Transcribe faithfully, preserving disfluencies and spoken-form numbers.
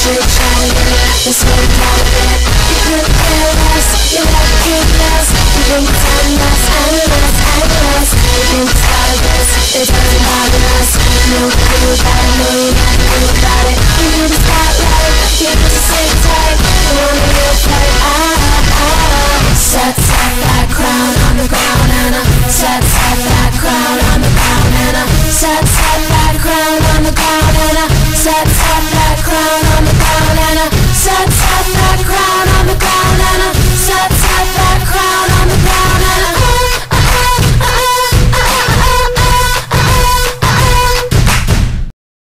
Crown on the ground and I sat, sat, sat, crown on the ground and I sat.